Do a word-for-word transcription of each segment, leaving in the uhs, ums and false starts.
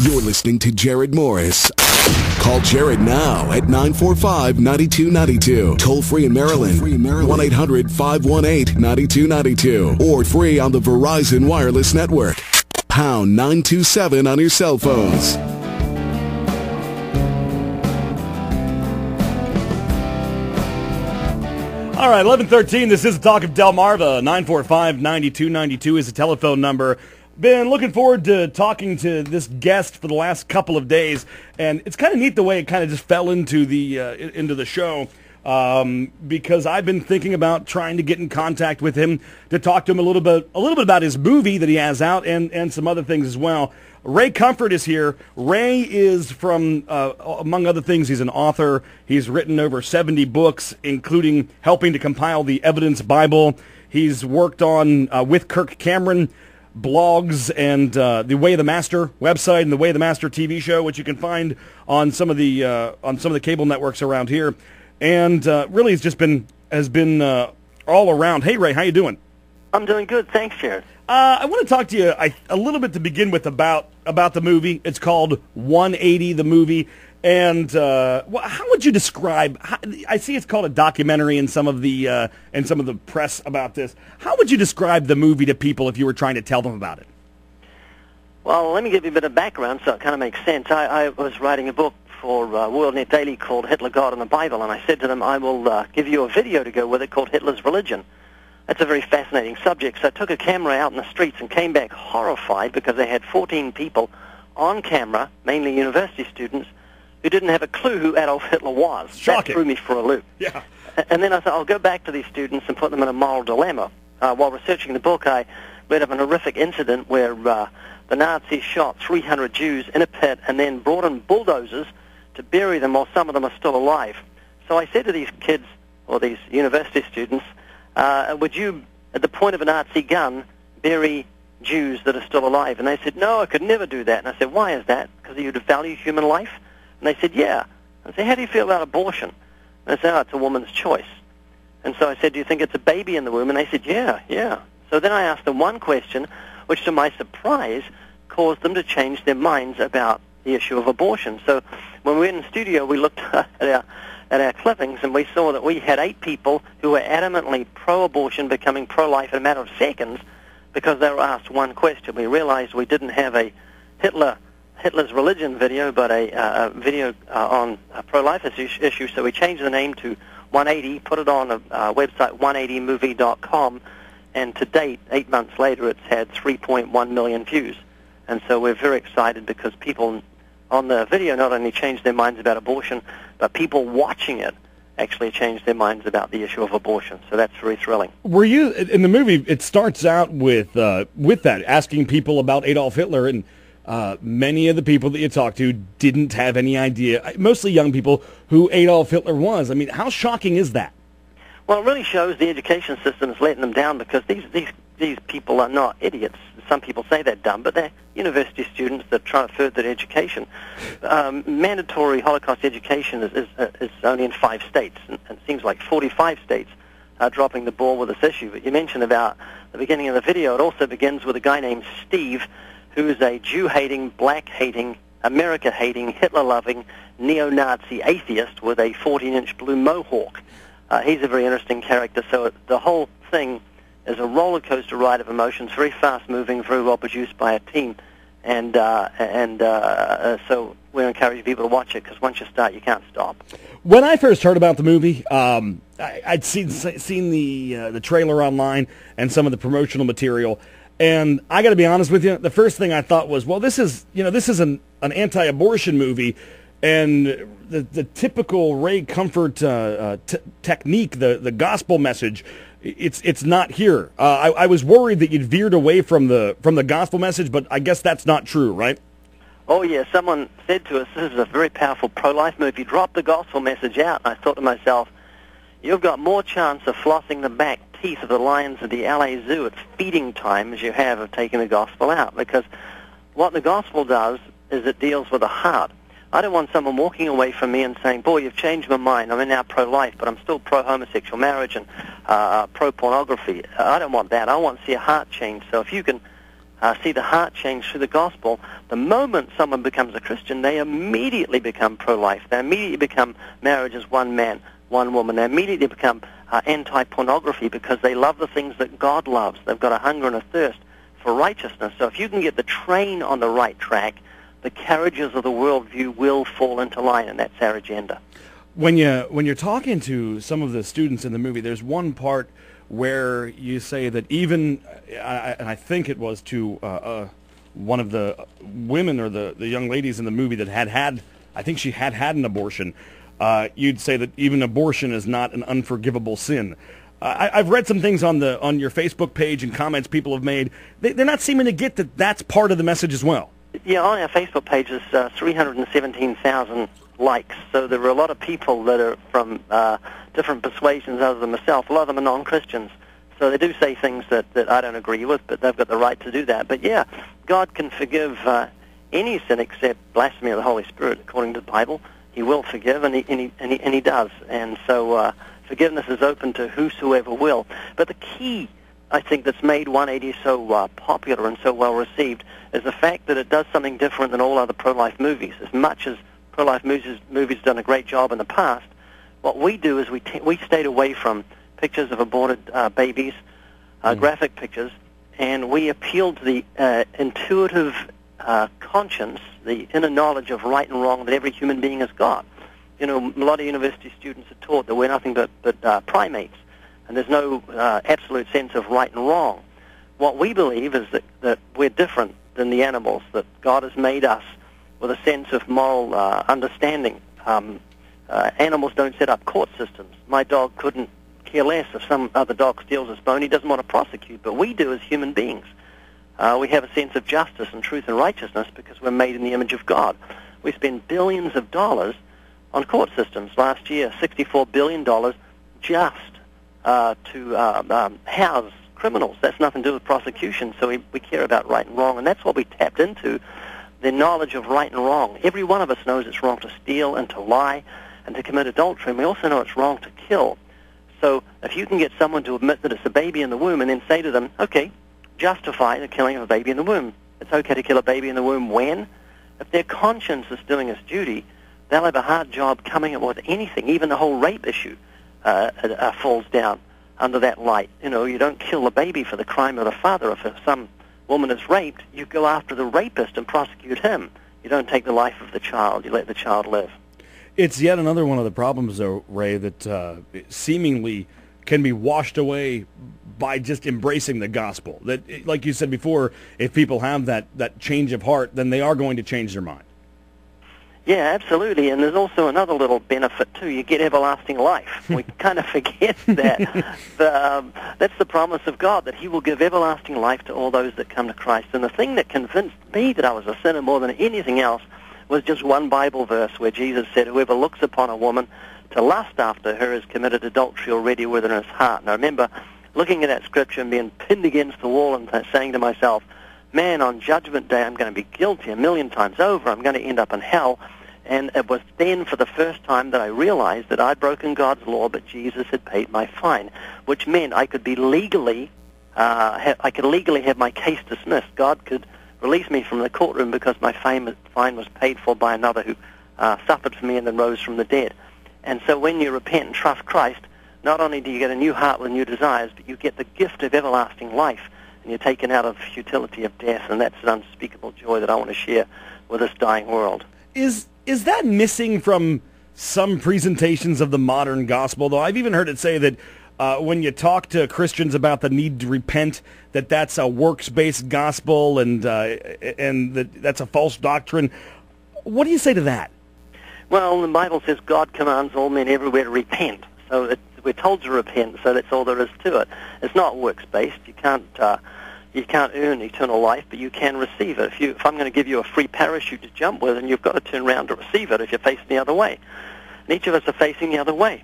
You're listening to Jared Morris. Call Jared now at nine four five, nine two nine two. Toll free in Maryland, one eight hundred, five one eight, nine two nine two. Or free on the Verizon Wireless Network. Pound nine two seven on your cell phones. All right, eleven thirteen, this is the Talk of Delmarva. nine four five, nine two nine two is the telephone number. Been looking forward to talking to this guest for the last couple of days, and it's kind of neat the way it kind of just fell into the uh, into the show, um, because I've been thinking about trying to get in contact with him to talk to him a little bit a little bit about his movie that he has out and and some other things as well. Ray Comfort is here. Ray is from, uh, among other things, he's an author. He's written over seventy books, including helping to compile the Evidence Bible. He's worked on uh, with Kirk Cameron blogs and uh, the Way of the Master website and the Way of the Master T V show, which you can find on some of the uh, on some of the cable networks around here, and uh, really has just been has been uh, all around. Hey Ray, how you doing? I'm doing good, thanks, Jared. Uh, I want to talk to you I, a little bit to begin with about about the movie. It's called one eighty: The Movie, and uh, how would you describe? How, I see it's called a documentary in some of the uh, in some of the press about this. How would you describe the movie to people if you were trying to tell them about it? Well, let me give you a bit of background so it kind of makes sense. I, I was writing a book for uh, World Net Daily called Hitler, God and the Bible, and I said to them, I will uh, give you a video to go with it called Hitler's Religion. That's a very fascinating subject. So I took a camera out in the streets and came back horrified because they had fourteen people on camera, mainly university students, who didn't have a clue who Adolf Hitler was. Shocking. That threw me for a loop. Yeah. And then I thought, I'll go back to these students and put them in a moral dilemma. Uh, while researching the book, I read of an horrific incident where uh, the Nazis shot three hundred Jews in a pit and then brought in bulldozers to bury them while some of them are still alive. So I said to these kids, or these university students, Uh, would you, at the point of an Nazi gun, bury Jews that are still alive? And they said, no, I could never do that. And I said, why is that? Because you'd value human life? And they said, yeah. I said, how do you feel about abortion? And they said, oh, it's a woman's choice. And so I said, do you think it's a baby in the womb? And they said, yeah, yeah. So then I asked them one question, which to my surprise caused them to change their minds about the issue of abortion. So when we were in the studio, we looked at our... at our clippings, and we saw that we had eight people who were adamantly pro-abortion becoming pro-life in a matter of seconds because they were asked one question. We realized we didn't have a Hitler, Hitler's Religion video, but a, uh, a video uh, on a pro-life issue, so we changed the name to one eighty, put it on a uh, website, one eighty movie dot com, and to date, eight months later, it's had three point one million views. And so we're very excited because people on the video not only changed their minds about abortion, but people watching it actually changed their minds about the issue of abortion. So that's very thrilling. Were you in the movie? It starts out with uh, with that asking people about Adolf Hitler, and uh, many of the people that you talked to didn't have any idea, mostly young people, who Adolf Hitler was. I mean, how shocking is that? Well, it really shows the education system is letting them down because these these these people are not idiots. Some people say they're dumb, but they're university students that try to further their education. Um, mandatory Holocaust education is, is, uh, is only in five states, and it seems like forty-five states are dropping the ball with this issue. But you mentioned about the beginning of the video, it also begins with a guy named Steve, who is a Jew-hating, black-hating, America-hating, Hitler-loving, neo-Nazi atheist with a fourteen-inch blue mohawk. Uh, he's a very interesting character, so it, the whole thing is a roller coaster ride of emotions, very fast moving, very well produced by a team, and uh, and uh, so we encourage people to watch it because once you start, you can't stop. When I first heard about the movie, um, I, I'd seen seen the uh, the trailer online and some of the promotional material, and I got to be honest with you, the first thing I thought was, well, this is you know this is an an anti-abortion movie. And the the typical Ray Comfort uh, uh, t technique, the the gospel message, it's it's not here. Uh, I, I was worried that you'd veered away from the from the gospel message, but I guess that's not true, right? Oh yeah, someone said to us, "This is a very powerful pro-life movie. Drop the gospel message out." And I thought to myself, "You've got more chance of flossing the back teeth of the lions at the L A Zoo at feeding time as you have of taking the gospel out, because what the gospel does is it deals with the heart." I don't want someone walking away from me and saying, boy, you've changed my mind. I'm now pro-life, but I'm still pro-homosexual marriage and uh, pro-pornography. I don't want that. I want to see a heart change. So if you can uh, see the heart change through the gospel, the moment someone becomes a Christian, they immediately become pro-life. They immediately become marriage as one man, one woman. They immediately become uh, anti-pornography because they love the things that God loves. They've got a hunger and a thirst for righteousness. So if you can get the train on the right track, the carriages of the worldview will fall into line, and that's our agenda. When you when you're talking to some of the students in the movie, there's one part where you say that even, I, and I think it was to uh, uh, one of the women or the, the young ladies in the movie that had had, I think she had had an abortion, uh, you'd say that even abortion is not an unforgivable sin. Uh, I, I've read some things on the on your Facebook page and comments people have made. They, they're not seeming to get that that's part of the message as well. Yeah, on our Facebook page is uh, three hundred seventeen thousand likes, so there are a lot of people that are from uh, different persuasions other than myself. A lot of them are non-Christians, so they do say things that, that I don't agree with, but they've got the right to do that. But yeah, God can forgive uh, any sin except blasphemy of the Holy Spirit, according to the Bible. He will forgive, and he, and he, and he, and he does. And so uh, forgiveness is open to whosoever will. But the key, I think, that's made one eighty so uh, popular and so well-received is the fact that it does something different than all other pro-life movies. As much as pro-life movies movies done a great job in the past, what we do is we t we stayed away from pictures of aborted uh, babies, uh, mm. graphic pictures, and we appealed to the uh, intuitive uh, conscience, the inner knowledge of right and wrong that every human being has got. You know, a lot of university students are taught that we're nothing but, but uh, primates, and there's no uh, absolute sense of right and wrong. What we believe is that, that we're different than the animals, that God has made us with a sense of moral uh, understanding. Um, uh, animals don't set up court systems. My dog couldn't care less if some other dog steals his bone. He doesn't want to prosecute, but we do as human beings. Uh, we have a sense of justice and truth and righteousness because we're made in the image of God. We spend billions of dollars on court systems. Last year, sixty-four billion dollars just Uh, to uh, um, house criminals. That's nothing to do with prosecution, so we, we care about right and wrong, and that's what we tapped into, the knowledge of right and wrong. Every one of us knows it's wrong to steal and to lie and to commit adultery, and we also know it's wrong to kill. So if you can get someone to admit that it's a baby in the womb and then say to them, okay, justify the killing of a baby in the womb. It's okay to kill a baby in the womb when? If their conscience is doing its duty, they'll have a hard job coming up with anything, even the whole rape issue. Uh, uh, falls down under that light. You know, you don't kill the baby for the crime of the father. If some woman is raped, you go after the rapist and prosecute him. You don't take the life of the child. You let the child live. It's yet another one of the problems, though, Ray, that uh, seemingly can be washed away by just embracing the gospel. That, like you said before, if people have that, that change of heart, then they are going to change their mind. Yeah, absolutely, and there's also another little benefit, too. You get everlasting life. We kind of forget that. the, um, that's the promise of God, that he will give everlasting life to all those that come to Christ. And the thing that convinced me that I was a sinner more than anything else was just one Bible verse where Jesus said, whoever looks upon a woman to lust after her has committed adultery already within his heart. And I remember looking at that scripture and being pinned against the wall and saying to myself, man, on Judgment Day, I'm going to be guilty a million times over. I'm going to end up in hell. And it was then for the first time that I realized that I'd broken God's law, but Jesus had paid my fine, which meant I could be legally, uh, ha I could legally have my case dismissed. God could release me from the courtroom because my fine, fine was paid for by another who uh, suffered for me and then rose from the dead. And so when you repent and trust Christ, not only do you get a new heart with new desires, but you get the gift of everlasting life, and you're taken out of futility of death, and that's an unspeakable joy that I want to share with this dying world. Is is that missing from some presentations of the modern gospel, though? I've even heard it say that uh, when you talk to Christians about the need to repent, that that's a works-based gospel and, uh, and that that's a false doctrine. What do you say to that? Well, the Bible says God commands all men everywhere to repent. So it, we're told to repent, so that's all there is to it. It's not works-based. You can't... Uh, You can't earn eternal life, but you can receive it. If, you, if I'm going to give you a free parachute to jump with, and you've got to turn around to receive it if you're facing the other way. And each of us are facing the other way.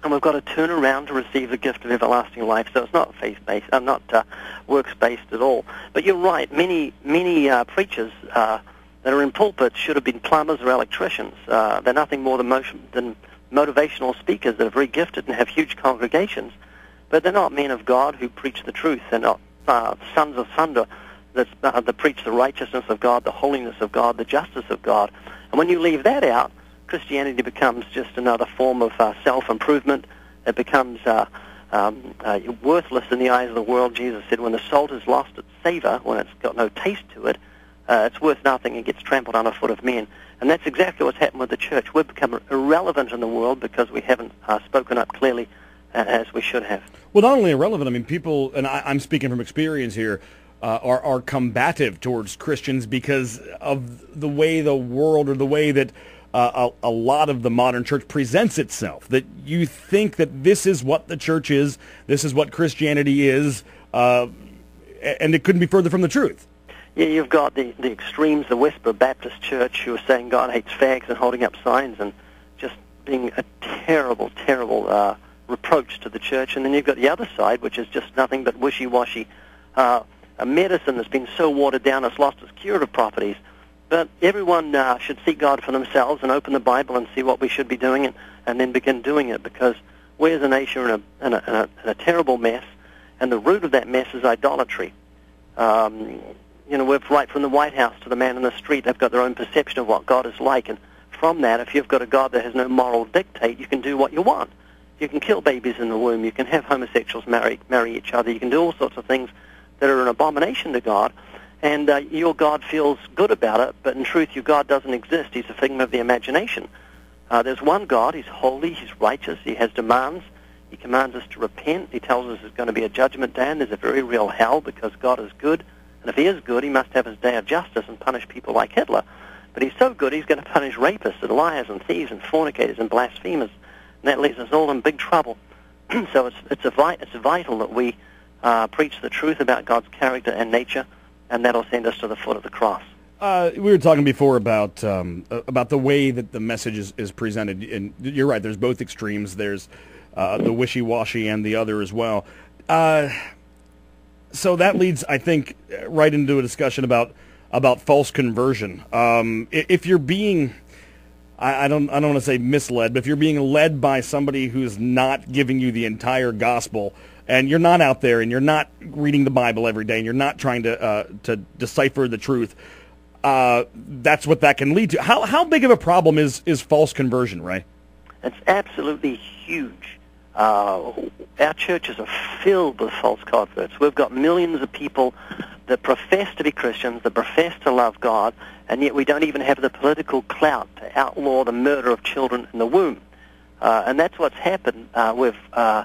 And we've got to turn around to receive the gift of everlasting life. So it's not faith-based, uh, not uh, works-based at all. But you're right, many, many uh, preachers uh, that are in pulpits should have been plumbers or electricians. Uh, they're nothing more than, motion, than motivational speakers that are very gifted and have huge congregations. But they're not men of God who preach the truth. They're not Uh, sons of thunder that's, uh, that preach the righteousness of God, the holiness of God, the justice of God. And when you leave that out, Christianity becomes just another form of uh, self-improvement. It becomes uh, um, uh, worthless in the eyes of the world. Jesus said, when the salt has lost its savor, when it's got no taste to it, uh, it's worth nothing and gets trampled underfoot of men. And that's exactly what's happened with the church. We've become irrelevant in the world because we haven't uh, spoken up clearly uh, as we should have. Well, not only irrelevant, I mean, people, and I, I'm speaking from experience here, Uh, are, are combative towards Christians because of the way the world or the way that uh, a, a lot of the modern church presents itself, that you think that this is what the church is, this is what Christianity is, uh, and it couldn't be further from the truth. Yeah, you've got the, the extremes, the Westboro Baptist Church, who are saying God hates fags and holding up signs and just being a terrible, terrible uh, reproach to the church. And then you've got the other side, which is just nothing but wishy-washy uh a medicine that's been so watered down it's lost its curative properties. But everyone uh, should seek God for themselves and open the Bible and see what we should be doing and, and then begin doing it, because we as a nation are in a, in, a, in, a, in a terrible mess, and the root of that mess is idolatry. Um, you know, we're right from the White House to the man in the street. They've got their own perception of what God is like, and from that, if you've got a God that has no moral dictate, you can do what you want. You can kill babies in the womb. You can have homosexuals marry, marry each other. You can do all sorts of things that are an abomination to God, and uh, your God feels good about it, but in truth, your God doesn't exist. He's a figment of the imagination. Uh, there's one God. He's holy. He's righteous. He has demands. He commands us to repent. He tells us there's going to be a judgment day, and there's a very real hell, because God is good, and if he is good, he must have his day of justice and punish people like Hitler. But he's so good, he's going to punish rapists and liars and thieves and fornicators and blasphemers, and that leaves us all in big trouble. So it's, it's, a vi- it's vital that we Uh, preach the truth about God's character and nature, and that'll send us to the foot of the cross. Uh, we were talking before about um, about the way that the message is, is presented, and you're right, there's both extremes. There's uh, the wishy-washy and the other as well. Uh, so that leads, I think, right into a discussion about about false conversion. Um, if you're being, I, I don't I don't want to say misled, but if you're being led by somebody who's not giving you the entire gospel, and you're not out there, and you're not reading the Bible every day, and you're not trying to uh, to decipher the truth, uh, that's what that can lead to. How how big of a problem is, is false conversion, Ray? It's absolutely huge. Uh, our churches are filled with false converts. We've got millions of people that profess to be Christians, that profess to love God, and yet we don't even have the political clout to outlaw the murder of children in the womb. Uh, and that's what's happened uh, with... Uh,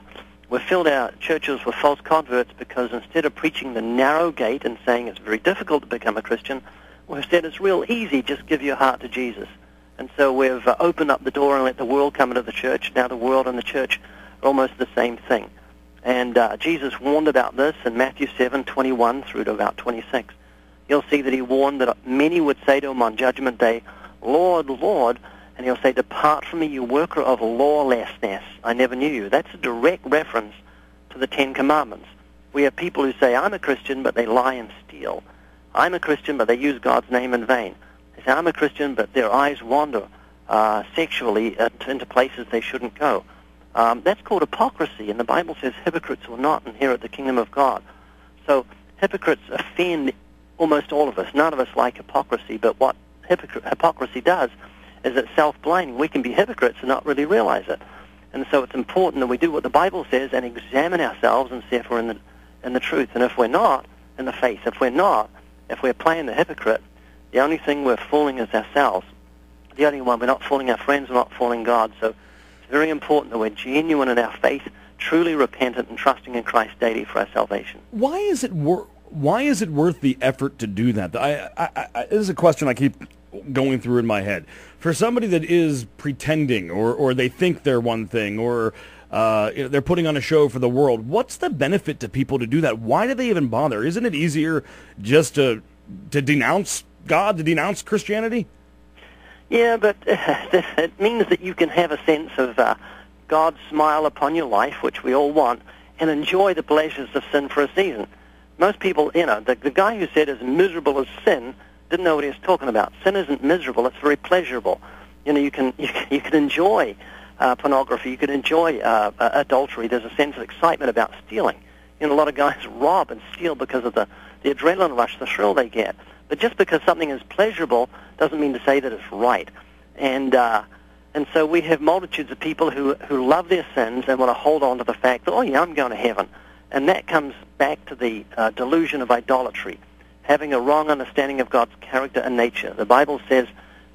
We've filled our churches with false converts because instead of preaching the narrow gate and saying it's very difficult to become a Christian, we've said it's real easy, just give your heart to Jesus. And so we've opened up the door and let the world come into the church. Now the world and the church are almost the same thing. And uh, Jesus warned about this in Matthew seven twenty-one through to about twenty-six. You'll see that he warned that many would say to him on Judgment Day, Lord, Lord, and he'll say, depart from me, you worker of lawlessness. I never knew you. That's a direct reference to the Ten Commandments. We have people who say, I'm a Christian, but they lie and steal. I'm a Christian, but they use God's name in vain. They say, I'm a Christian, but their eyes wander uh, sexually uh, into places they shouldn't go. Um, that's called hypocrisy, and the Bible says hypocrites will not inherit the kingdom of God. So hypocrites offend almost all of us. None of us like hypocrisy, but what hypocr- hypocrisy does is it self-blaming. We can be hypocrites and not really realize it. And so it's important that we do what the Bible says and examine ourselves and see if we're in the, in the truth. And if we're not, in the faith. If we're not, if we're playing the hypocrite, the only thing we're fooling is ourselves. The only one. We're not fooling our friends. We're not fooling God. So it's very important that we're genuine in our faith, truly repentant and trusting in Christ daily for our salvation. Why is it wor- Why is it worth the effort to do that? I, I, I, this is a question I keep going through in my head. For somebody that is pretending, or or they think they're one thing, or uh, you know, they're putting on a show for the world, what's the benefit to people to do that? Why do they even bother? Isn't it easier just to to denounce God, to denounce Christianity? Yeah, but uh, it means that you can have a sense of uh, God's smile upon your life, which we all want, and enjoy the pleasures of sin for a season. Most people, you know, the, the guy who said as miserable as sin didn't know what he was talking about. Sin isn't miserable; it's very pleasurable. You know, you can you can, you can enjoy uh, pornography, you can enjoy uh, uh, adultery. There's a sense of excitement about stealing. You know, a lot of guys rob and steal because of the the adrenaline rush, the thrill they get. But just because something is pleasurable doesn't mean to say that it's right. And uh, and so we have multitudes of people who, who love their sins and want to hold on to the fact that, oh, yeah, I'm going to heaven. And that comes back to the uh, delusion of idolatry, having a wrong understanding of God's character and nature. The Bible says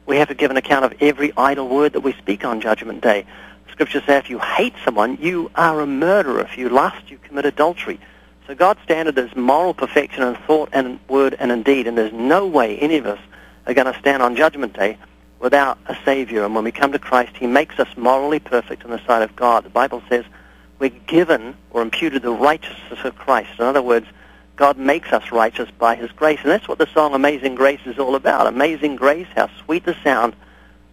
we have to give an account of every idle word that we speak on Judgment Day. Scripture says if you hate someone, you are a murderer. If you lust, you commit adultery. So God's standard is moral perfection in thought and word and in deed, and there's no way any of us are going to stand on Judgment Day without a Savior. And when we come to Christ, He makes us morally perfect in the sight of God. The Bible says we're given or imputed the righteousness of Christ. In other words, God makes us righteous by His grace, and that's what the song Amazing Grace is all about. Amazing grace, how sweet the sound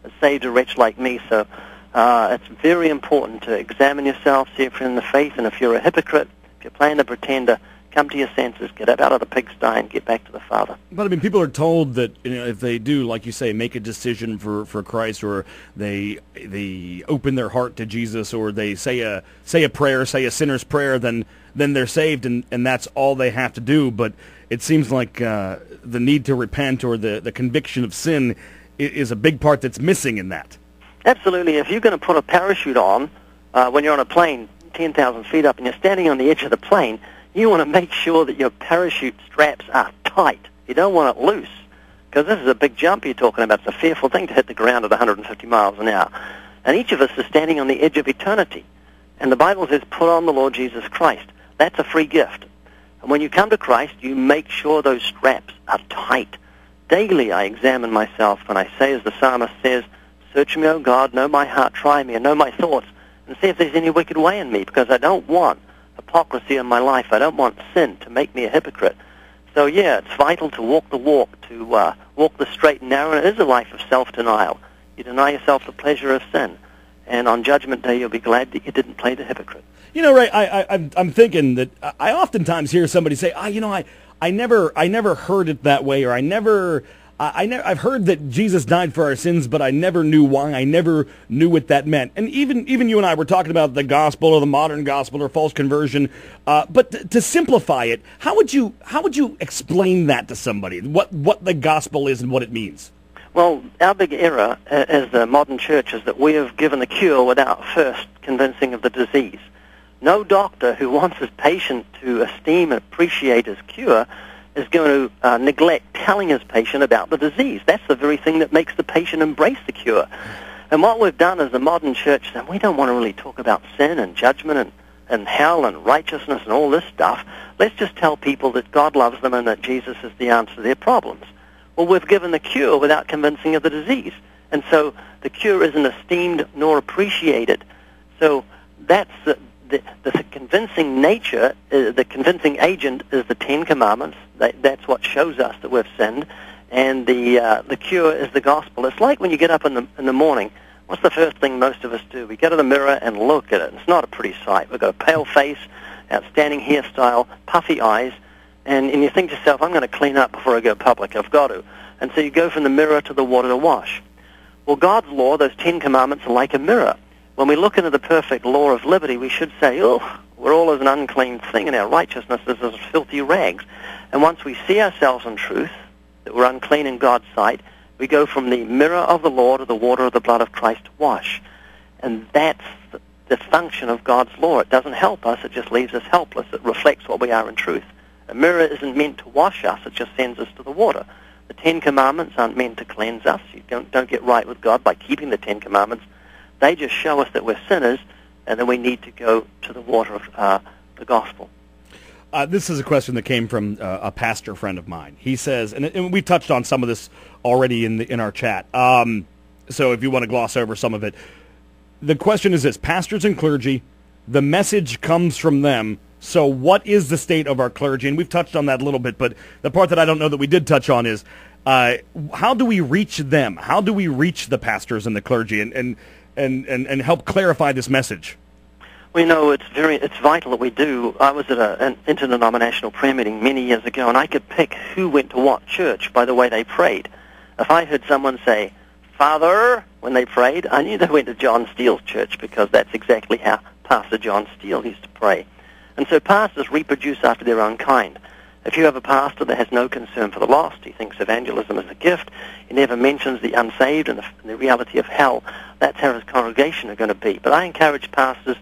that saved a wretch like me. So uh, it's very important to examine yourself, see if you're in the faith, and if you're a hypocrite, if you're playing the pretender, come to your senses, get up out of the pigsty and get back to the Father. But, I mean, people are told that, you know, if they do, like you say, make a decision for, for Christ, or they they open their heart to Jesus, or they say a say a prayer, say a sinner's prayer, then then they're saved, and, and that's all they have to do. But it seems like uh, the need to repent or the, the conviction of sin is, is a big part that's missing in that. Absolutely. If you're going to put a parachute on uh, when you're on a plane ten thousand feet up and you're standing on the edge of the plane, you want to make sure that your parachute straps are tight. You don't want it loose, because this is a big jump you're talking about. It's a fearful thing to hit the ground at one hundred fifty miles an hour. And each of us is standing on the edge of eternity. And the Bible says, put on the Lord Jesus Christ. That's a free gift. And when you come to Christ, you make sure those straps are tight. Daily I examine myself, and I say as the psalmist says, search me, O God, know my heart, try me, and know my thoughts, and see if there's any wicked way in me, because I don't want hypocrisy in my life. I don't want sin to make me a hypocrite. So, yeah, it's vital to walk the walk, to uh, walk the straight and narrow, and it is a life of self-denial. You deny yourself the pleasure of sin, and on Judgment Day you'll be glad that you didn't play the hypocrite. You know, Ray, I, I, I'm, I'm thinking that I oftentimes hear somebody say, "Ah, oh, you know, I, I never, I never heard it that way, or I never, I, I never, I've heard that Jesus died for our sins, but I never knew why. I never knew what that meant." And even, even you and I were talking about the gospel or the modern gospel or false conversion. Uh, but to, to simplify it, how would you, how would you explain that to somebody? What, what the gospel is and what it means? Well, our big error uh, as the modern church is that we have given the cure without first convincing of the disease. No doctor who wants his patient to esteem and appreciate his cure is going to uh, neglect telling his patient about the disease. That's the very thing that makes the patient embrace the cure. And what we've done as the modern church, and we don't want to really talk about sin and judgment and, and hell and righteousness and all this stuff. Let's just tell people that God loves them and that Jesus is the answer to their problems. Well, we've given the cure without convincing of the disease. And so the cure isn't esteemed nor appreciated. So that's the... The, the convincing nature, uh, the convincing agent is the Ten Commandments. That, that's what shows us that we've sinned. And the uh, the cure is the gospel. It's like when you get up in the in the morning, what's the first thing most of us do? We go to the mirror and look at it. It's not a pretty sight. We've got a pale face, outstanding hairstyle, puffy eyes, and, and you think to yourself, I'm going to clean up before I go public. I've got to. And so you go from the mirror to the water to wash. Well, God's law, those Ten Commandments, are like a mirror. When we look into the perfect law of liberty, we should say, oh, we're all as an unclean thing, and our righteousness is as filthy rags. And once we see ourselves in truth, that we're unclean in God's sight, we go from the mirror of the law to the water of the blood of Christ to wash. And that's the function of God's law. It doesn't help us, it just leaves us helpless. It reflects what we are in truth. A mirror isn't meant to wash us, it just sends us to the water. The Ten Commandments aren't meant to cleanse us. You don't, don't get right with God by keeping the Ten Commandments. They just show us that we're sinners and that we need to go to the water of uh, the gospel. Uh, this is a question that came from uh, a pastor friend of mine. He says, and, and we touched on some of this already in the, in our chat, um, so if you want to gloss over some of it. The question is this: pastors and clergy, the message comes from them, so what is the state of our clergy? And we've touched on that a little bit, but the part that I don't know that we did touch on is uh, how do we reach them? How do we reach the pastors and the clergy? And, and And, and, and help clarify this message? Well, you know, it's very it's vital that we do. I was at a, an interdenominational prayer meeting many years ago, and I could pick who went to what church by the way they prayed. If I heard someone say, Father, when they prayed, I knew they went to John Steele's church, because that's exactly how Pastor John Steele used to pray. And so pastors reproduce after their own kind. If you have a pastor that has no concern for the lost, he thinks evangelism is a gift, he never mentions the unsaved and the, and the reality of hell, that's how his congregation are going to be. But I encourage pastors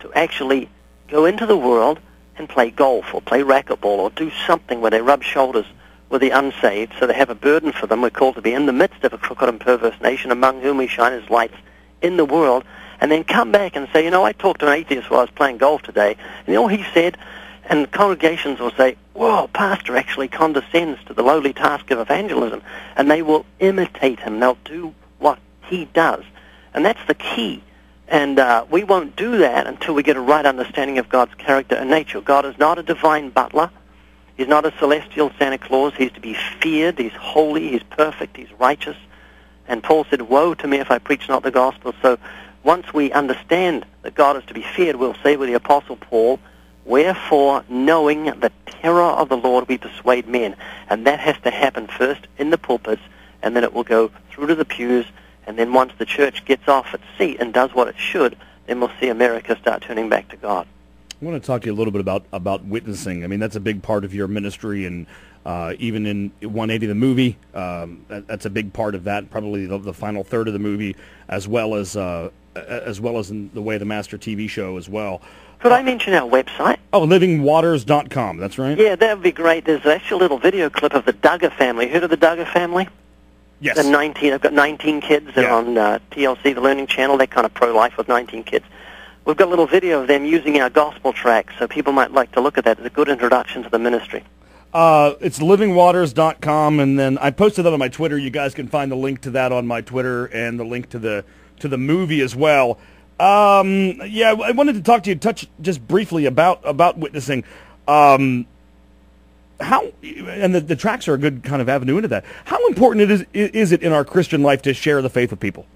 to actually go into the world and play golf or play racquetball or do something where they rub shoulders with the unsaved, so they have a burden for them. We're called to be in the midst of a crooked and perverse nation, among whom we shine as lights in the world, and then come back and say, you know, I talked to an atheist while I was playing golf today, and you know what he said? And congregations will say, whoa, pastor actually condescends to the lowly task of evangelism, and they will imitate him. They'll do what he does, and that's the key. And uh, we won't do that until we get a right understanding of God's character and nature. God is not a divine butler. He's not a celestial Santa Claus. He's to be feared. He's holy. He's perfect. He's righteous. And Paul said, woe to me if I preach not the gospel. So once we understand that God is to be feared, we'll say with the Apostle Paul, wherefore, knowing the terror of the Lord, we persuade men. And that has to happen first in the pulpits, and then it will go through to the pews. And then once the church gets off its seat and does what it should, then we'll see America start turning back to God. I want to talk to you a little bit about, about witnessing. I mean, that's a big part of your ministry, and uh, even in one eighty the Movie, um, that, that's a big part of that, probably the, the final third of the movie, as well as uh, as well as in the Way of the Master T V show as well. Could I mention our website? Oh, living waters dot com, that's right? Yeah, that would be great. There's actually a little video clip of the Duggar family. Heard of the Duggar family? Yes. They're nineteen. I've got nineteen kids. They're yeah. on uh, T L C, the Learning Channel. They're kind of pro-life with nineteen kids. We've got a little video of them using our gospel track, so people might like to look at that. It's a good introduction to the ministry. Uh, it's living waters dot com, and then I posted that on my Twitter. You guys can find the link to that on my Twitter and the link to the to the movie as well. Um, yeah, I wanted to talk to you, touch just briefly about about witnessing. Um, how and the, the tracks are a good kind of avenue into that. How important it is is it in our Christian life to share the faith with people?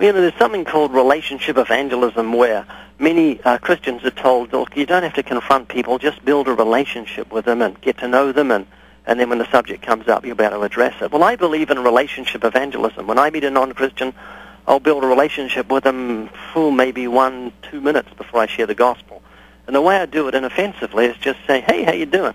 You know, there's something called relationship evangelism where many uh, Christians are told, look, you don't have to confront people, just build a relationship with them and get to know them, and, and then when the subject comes up, you'll be able to address it. Well, I believe in relationship evangelism. When I meet a non-Christian, I'll build a relationship with them for maybe one, two minutes before I share the gospel. And the way I do it inoffensively is just say, hey, how you doing?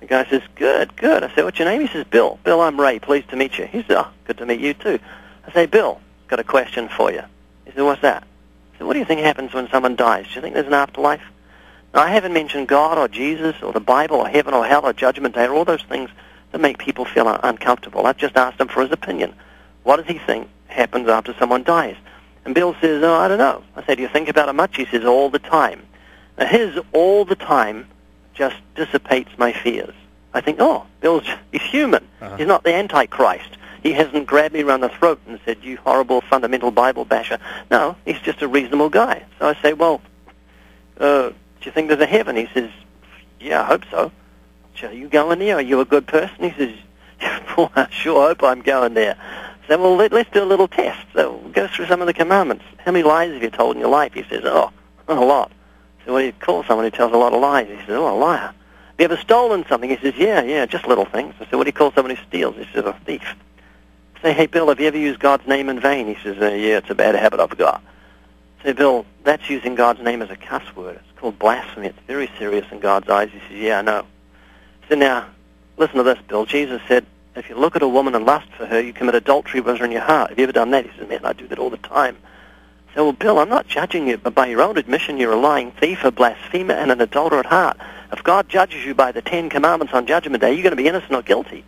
The guy says, good, good. I say, what's your name? He says, Bill. Bill, I'm Ray. Pleased to meet you. He says, oh, good to meet you too. I say, Bill, got a question for you. He said, what's that? I said, what do you think happens when someone dies? Do you think there's an afterlife? Now, I haven't mentioned God or Jesus or the Bible or heaven or hell or Judgment Day or all those things that make people feel un uncomfortable. I've just asked him for his opinion. What does he think happens after someone dies? And Bill says, oh, I don't know. I say, do you think about it much? He says, all the time. Now, his all the time just dissipates my fears. I think, oh, Bill's he's human. Uh-huh. He's not the Antichrist. He hasn't grabbed me around the throat and said, you horrible fundamental Bible basher. No, he's just a reasonable guy. So I say, well, uh, do you think there's a heaven? He says, yeah, I hope so. Shall you go in there? Are you a good person? He says, well, I sure hope I'm going there. I say, well, let, let's do a little test. So we'll go through some of the commandments. How many lies have you told in your life? He says, oh, not a lot. I said, what do you call someone who tells a lot of lies? He says, oh, a liar. Have you ever stolen something? He says, yeah, yeah, just little things. I said, what do you call someone who steals? He says, a thief. Say, hey, Bill, have you ever used God's name in vain? He says, uh, yeah, it's a bad habit I've got. Say, Bill, that's using God's name as a cuss word. It's called blasphemy. It's very serious in God's eyes. He says, yeah, I know. So now, listen to this, Bill. Jesus said, if you look at a woman and lust for her, you commit adultery with her in your heart. Have you ever done that? He says, man, I do that all the time. I say, well, Bill, I'm not judging you, but by your own admission, you're a lying thief, a blasphemer, and an adulterer at heart. If God judges you by the Ten Commandments on Judgment Day, you're going to be innocent or guilty.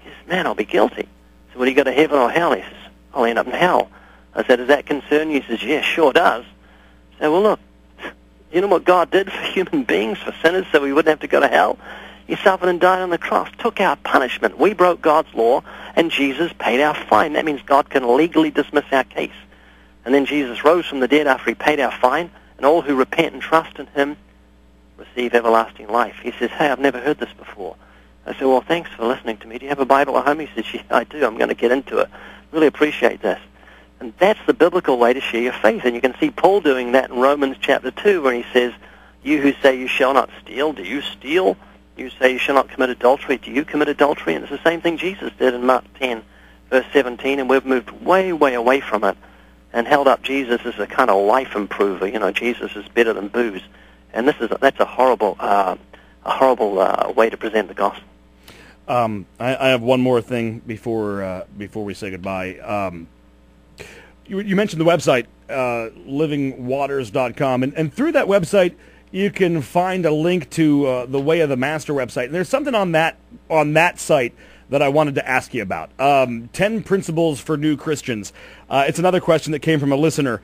He says, man, I'll be guilty. So will you go to heaven or hell? He says, I'll end up in hell. I said, does that concern you? He says, yeah, sure does. I said, well, look, you know what God did for human beings, for sinners, so we wouldn't have to go to hell? He suffered and died on the cross, took our punishment. We broke God's law, and Jesus paid our fine. That means God can legally dismiss our case. And then Jesus rose from the dead after he paid our fine, and all who repent and trust in him receive everlasting life. He says, hey, I've never heard this before. I said, well, thanks for listening to me. Do you have a Bible at home? He says, yeah, I do. I'm going to get into it. Really appreciate this. And that's the biblical way to share your faith. And you can see Paul doing that in Romans chapter two where he says, you who say you shall not steal, do you steal? You say you shall not commit adultery, do you commit adultery? And it's the same thing Jesus did in Mark ten, verse seventeen, and we've moved way, way away from it and held up Jesus as a kind of life improver. You know, Jesus is better than booze. And this is that's a horrible... Uh, a horrible uh, way to present the gospel. Um, I, I have one more thing before uh, before we say goodbye. Um, you, you mentioned the website, uh, living waters dot com, and, and through that website you can find a link to uh, the Way of the Master website. And there's something on that on that site that I wanted to ask you about. Um, ten Principles for New Christians. Uh, it's another question that came from a listener.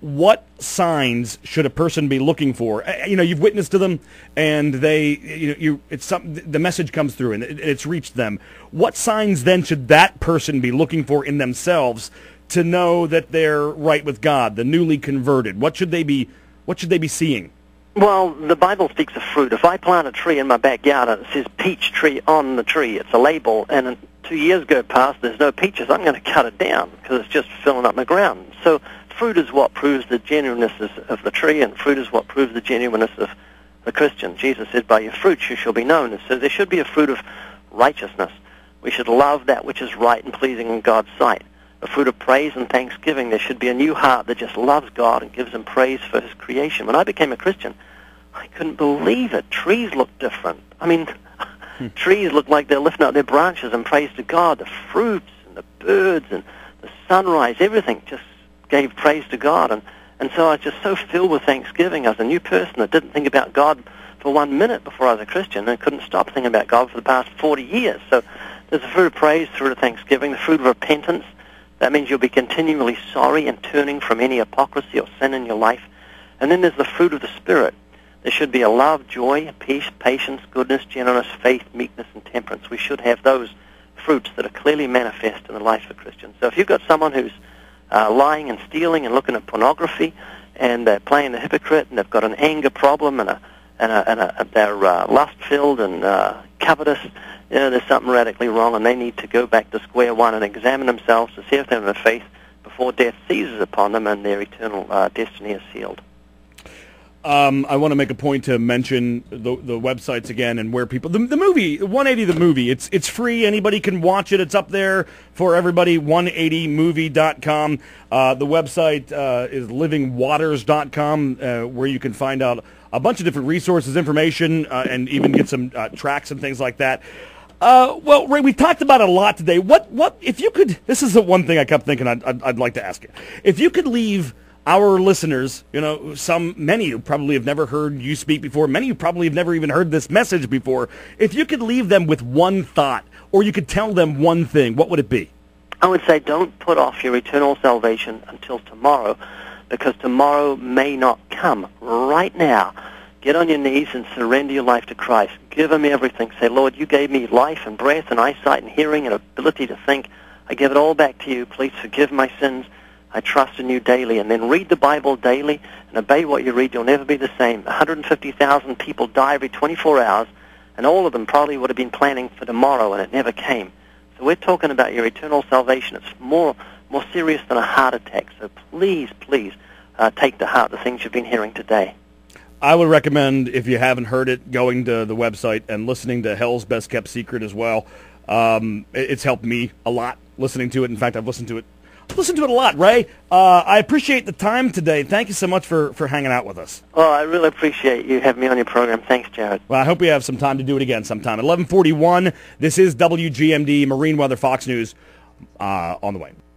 What signs should a person be looking for? You know, you've witnessed to them, and they, you, you, it's some, the message comes through, and it, it's reached them. What signs then should that person be looking for in themselves to know that they're right with God, the newly converted? What should they be? What should they be seeing? Well, the Bible speaks of fruit. If I plant a tree in my backyard and it says peach tree on the tree, it's a label, and two years go past, there's no peaches, I'm going to cut it down because it's just filling up my ground. So fruit is what proves the genuineness of the tree, and fruit is what proves the genuineness of the Christian. Jesus said, by your fruits you shall be known. And so there should be a fruit of righteousness. We should love that which is right and pleasing in God's sight. A fruit of praise and thanksgiving. There should be a new heart that just loves God and gives him praise for his creation. When I became a Christian, I couldn't believe it. Trees look different. I mean, hmm. trees look like they're lifting out their branches and praise to God. The fruits and the birds and the sunrise, everything just gave praise to God, and, and so I was just so filled with thanksgiving. I was a new person that didn't think about God for one minute before I was a Christian, and couldn't stop thinking about God for the past forty years. So there's the fruit of praise, the fruit of thanksgiving, the fruit of repentance. That means you'll be continually sorry and turning from any hypocrisy or sin in your life. And then there's the fruit of the Spirit. There should be a love, joy, peace, patience, goodness, gentleness, faith, meekness, and temperance. We should have those fruits that are clearly manifest in the life of Christians. So if you've got someone who's Uh, lying and stealing and looking at pornography, and they're playing the hypocrite, and they've got an anger problem, and a and a, and a they're uh, lust-filled and uh, covetous, you know, there's something radically wrong, and they need to go back to square one and examine themselves to see if they're in the faith before death seizes upon them and their eternal uh, destiny is sealed. Um, I want to make a point to mention the the websites again, and where people the, the movie one eighty the movie. It's it's free. Anybody can watch it. It's up there for everybody. one eighty movie dot com. Uh, the website uh, is living waters dot com, uh, where you can find out a bunch of different resources, information, uh, and even get some uh, tracks and things like that. Uh, well, Ray, we talked about it a lot today. What what if you could? This is the one thing I kept thinking I'd I'd, I'd like to ask you. If you could leave our listeners, you know, some, many who probably have never heard you speak before, many who probably have never even heard this message before, if you could leave them with one thought, or you could tell them one thing, what would it be? I would say, don't put off your eternal salvation until tomorrow, because tomorrow may not come. Right now, get on your knees and surrender your life to Christ. Give him everything. Say, Lord, you gave me life and breath and eyesight and hearing and ability to think. I give it all back to you. Please forgive my sins. I trust in you daily. And then read the Bible daily and obey what you read. You'll never be the same. one hundred fifty thousand people die every twenty-four hours, and all of them probably would have been planning for tomorrow, and it never came. So we're talking about your eternal salvation. It's more more serious than a heart attack. So please, please uh, take to heart the things you've been hearing today. I would recommend, if you haven't heard it, going to the website and listening to Hell's Best Kept Secret as well. Um, it's helped me a lot listening to it. In fact, I've listened to it. Listen to it a lot, Ray. Uh, I appreciate the time today. Thank you so much for, for hanging out with us. Oh, I really appreciate you having me on your program. Thanks, Jared. Well, I hope we have some time to do it again sometime. At eleven forty-one, this is W G M D, Marine Weather Fox News, uh, on the way.